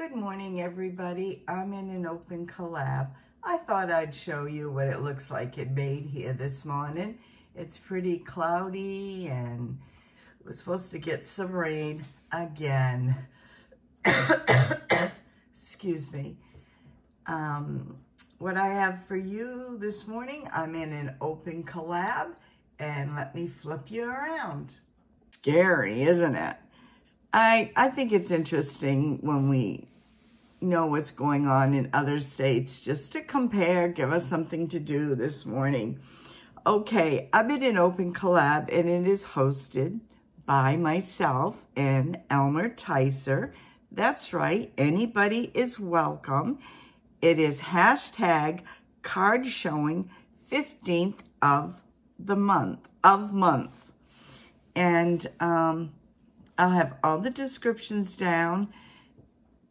Good morning, everybody. I'm in an open collab. I thought I'd show you what it looks like it made here this morning. It's pretty cloudy and we're supposed to get some rain again. Excuse me. What I have for you this morning, I'm in an open collab, and let me flip you around. Scary, isn't it? I think it's interesting when we know what's going on in other states, just to compare, give us something to do this morning. Okay, I'm in an open collab, and it is hosted by myself and Alma Ticer. That's right, anybody is welcome. It is hashtag card showing 15th of the month, And I'll have all the descriptions down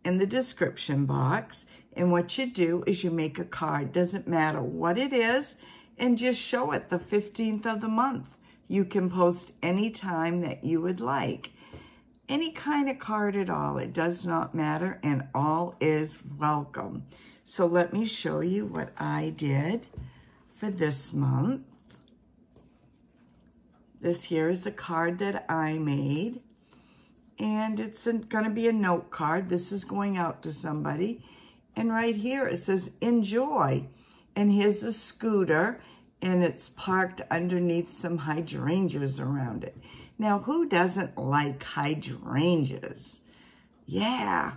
in the description box. And what you do is you make a card, doesn't matter what it is, and just show it the 15th of the month. You can post any time that you would like. Any kind of card at all, it does not matter, and all is welcome. So let me show you what I did for this month. This here is a card that I made, and it's gonna be a note card. This is going out to somebody. And right here it says, enjoy. And here's a scooter, and it's parked underneath some hydrangeas around it. Now, who doesn't like hydrangeas? Yeah,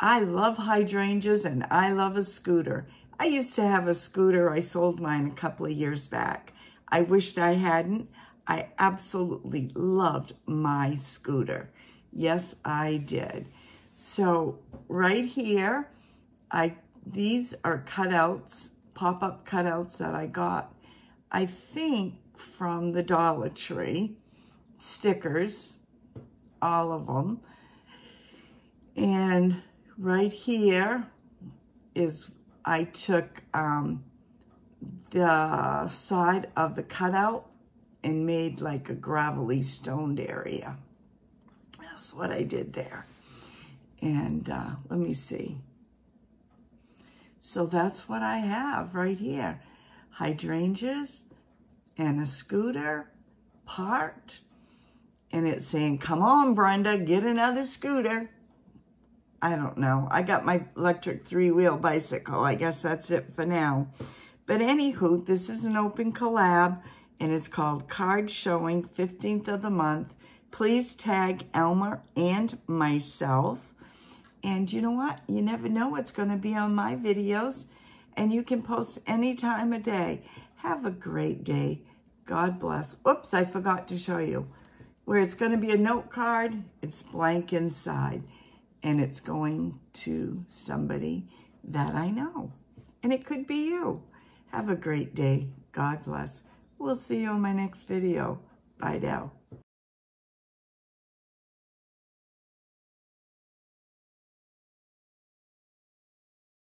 I love hydrangeas and I love a scooter. I used to have a scooter. I sold mine a couple of years back. I wished I hadn't. I absolutely loved my scooter. Yes, I did. So right here, these are cutouts, pop-up cutouts that I got, I think, from the Dollar Tree. Stickers, all of them. And right here is, I took the side of the cutout and made like a gravelly stoned area. That's what I did there. And let me see. So that's what I have right here. Hydrangeas and a scooter parked. And it's saying, come on, Brenda, get another scooter. I don't know. I got my electric three-wheel bicycle. I guess that's it for now. But anywho, this is an open collab, and it's called Card Showing 15th of the Month. Please tag Alma and myself. And you know what? You never know what's going to be on my videos. And you can post any time of day. Have a great day. God bless. Oops, I forgot to show you. Where it's going to be a note card, it's blank inside, and it's going to somebody that I know. And it could be you. Have a great day. God bless. We'll see you on my next video. Bye now.